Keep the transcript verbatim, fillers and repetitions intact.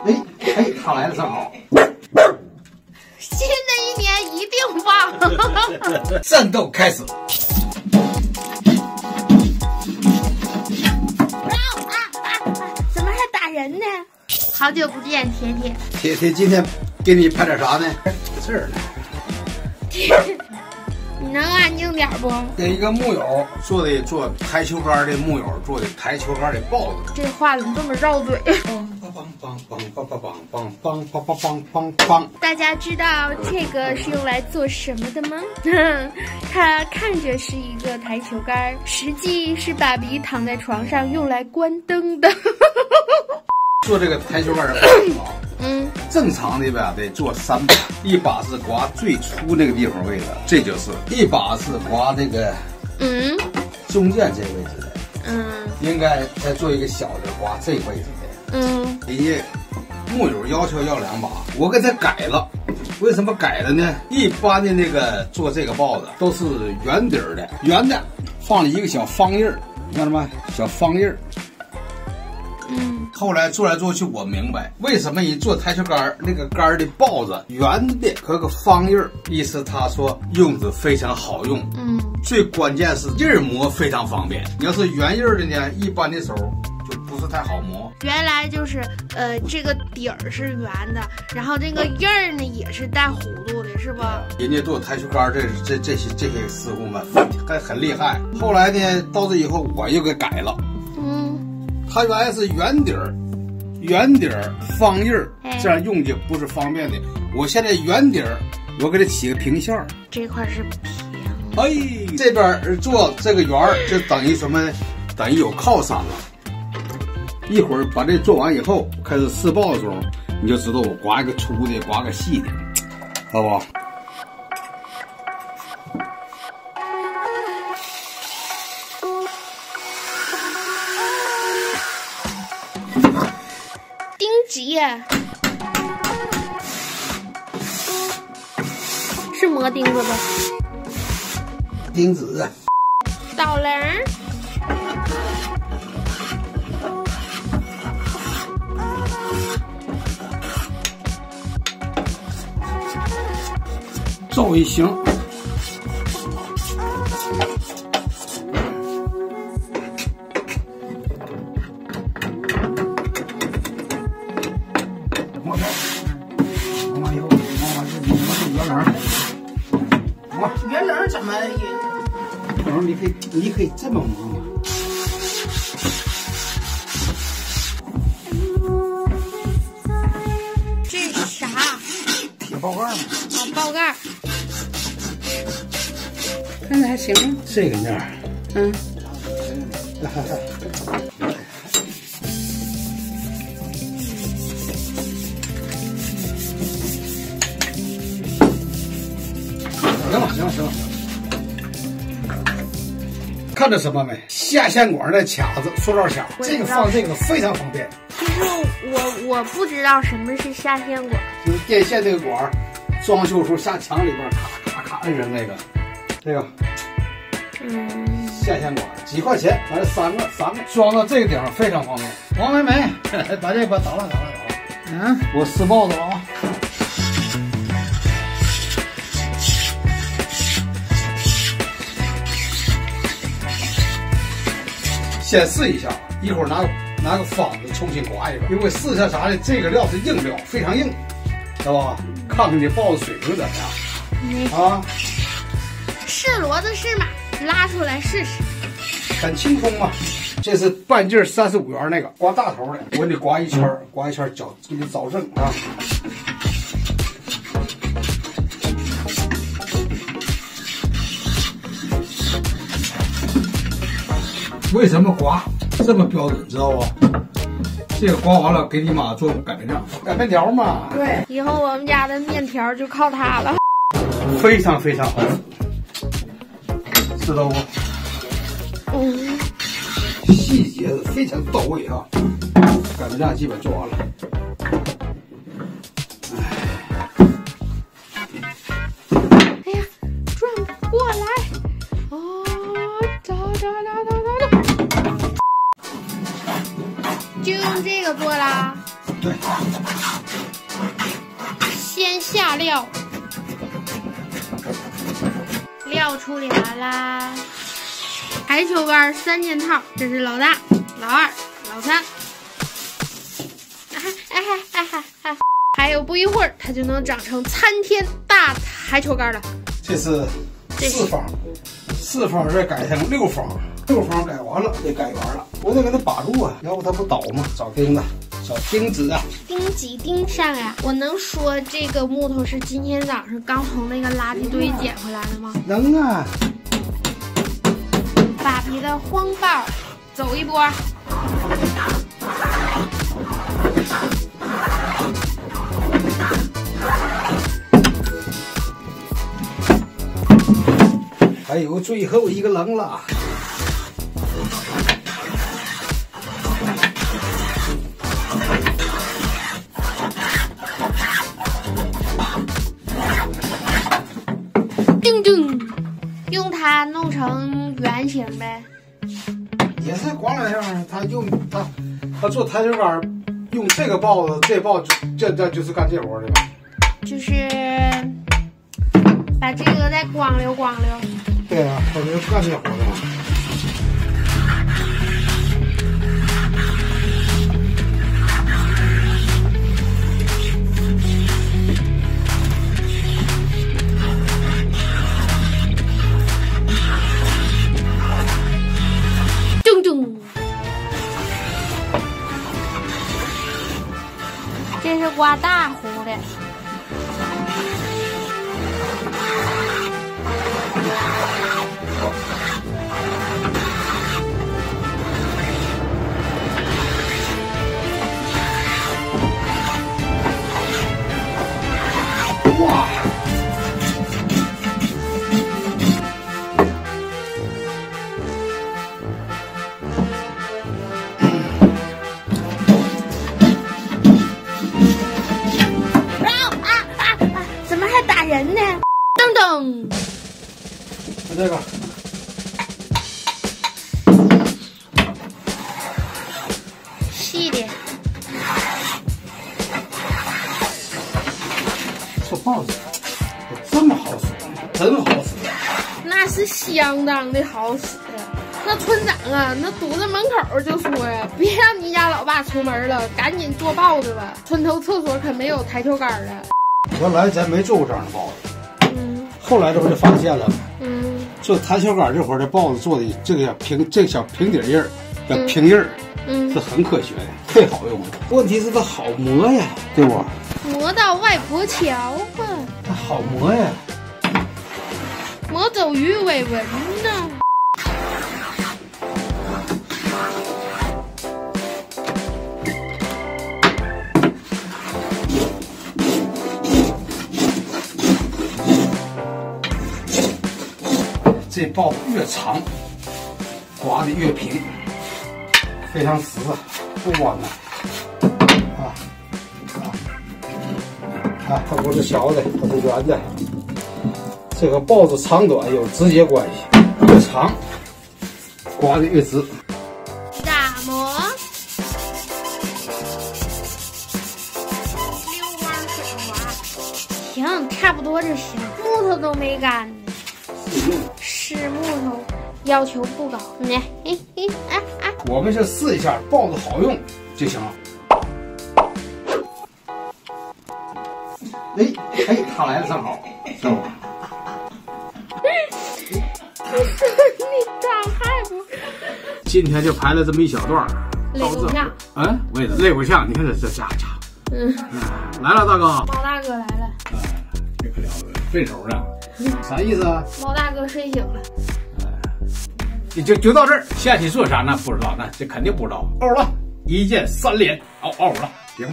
哎哎，他来了正好。新的一年一定棒！战斗开始。 人呢？好久不见，铁铁。铁铁，今天给你拍点啥呢？这事儿呢？铁铁，你能安静点不？给一个木友做的做台球杆的木友做的台球杆的豹子。这话怎么这么绕嘴？梆梆梆梆梆梆梆梆梆梆梆梆梆。大家知道这个是用来做什么的吗？它看着是一个台球杆，实际是爸比躺在床上用来关灯的。做这个台球杆儿，嗯，正常的吧，得做三把，一把是刮最粗那个地方位置，这就是；一把是刮这个，嗯，中间这位置的，嗯，应该再做一个小的刮这位置的，嗯。人家木友要求要两把，我给他改了。为什么改了呢？一般的那个做这个豹子都是圆底儿的，圆的放了一个小方印儿，看到吗？小方印儿。 嗯，后来做来做去，我明白为什么一做台球杆那个杆的豹子圆的和个方印儿，意思他说用子非常好用。嗯，最关键是印磨非常方便。你要是圆印的呢，一般的手就不是太好磨。原来就是呃，这个底儿是圆的，然后这个印儿呢也是带弧度的，是吧？人家做台球杆这这这些这些师傅们还很厉害。后来呢，到这以后我又给改了。 它原来是圆底儿，圆底儿方印儿，这样用的不是方便的。我现在圆底儿，我给它起个平线儿，这块是平。哎，这边做这个圆儿，就等于什么？等于有靠山了。一会儿把这做完以后，开始试爆的时候，你就知道我刮一个粗的，刮个细的，好不好？ 是磨钉子吧？钉子、啊，倒铃儿，造一型。你可以这么磨吗？这是啥？铁爆盖吗？啊，爆盖。看着还行吗？这个面儿。嗯。来来来。行了行了行了。 看着什么没？下线管的卡子，塑料卡，这个放这个非常方便。其实我我不知道什么是下线管，就是电线这个管，装修时候下墙里边咔咔咔摁上那个，这个，嗯，下线管几块钱，完了三个三个装到这个顶上非常方便。王梅梅，把这个打了打了打了，嗯，我撕帽子了啊。 先试一下，一会儿拿拿个方子重新刮一遍，因为试一下啥的，这个料是硬料，非常硬，知道吧？看看你爆的水平怎么样啊？是骡子是马，拉出来试试。很轻松嘛，这是半径三十五元那个，刮大头的，我给你刮一圈，刮一圈找给你找正啊。 为什么刮这么标准，知道不？这个刮完了，给你妈做擀面杖，擀面条嘛。对，以后我们家的面条就靠它了。非常非常好吃，知道不？嗯。细节非常到位啊！擀面杖基本做完了。哎呀，转不过来。 就是用这个做啦。对。先下料，料处理完啦。排球杆三件套，这是老大、老二、老三。哎哎哎哎！还有不一会儿，它就能长成参天大排球杆了。这是四方，四方再改成六方。 六方改完了，得改圆了，我得给它把住啊，要不它不倒吗？找钉子，找钉子啊，钉几钉上呀、啊？我能说这个木头是今天早上刚从那个垃圾堆捡回来的吗？能啊。把皮的荒爆，走一波。还有最后一个棱了。 用它弄成圆形呗，也是光两样。他用他他做台球杆，用这个刨子，这刨子这这就是干这活的了。就是把这个再光溜光溜。对啊，我就干这活的了。 这是刮大胡的，哇！这个，细点，这棒子这么好使，真好使，那是相当的好使。那村长啊，那堵在门口就说呀、啊，别让你家老爸出门了，赶紧做豹子吧。村头厕所可没有台球杆了。原来咱没做过这样的豹子，嗯，后来这不就发现了。 做台球杆这活儿，这豹子做的这个平这个、小平底印儿，叫平印儿，嗯，是很科学的，最好用了。问题是它好磨呀，对不？磨到外婆桥吧。它好磨呀，磨走鱼尾纹呢。 这刨越长，刮的越平，非常实啊，不弯呐、啊。啊啊！它不是小的，它是圆的。这个刨子长短有直接关系，越长，刮的越直。打磨，溜光水滑，行，差不多就行。木头都没干呢。 是木头，要求不高。来，嘿嘿，啊啊！我们就试一下，刨子好用就行了。哎哎，他来了正好，正好。你咋还不？今天就排了这么一小段儿，累不下。嗯，我也累不下。你看这这家伙。嗯，来了，大哥。毛大哥来了。哎，这可了不得，背手呢。 啥意思啊？猫大哥睡醒了，你就就到这儿，下去做啥呢？不知道，那这肯定不知道。嗷了，一键三连，嗷嗷了，行。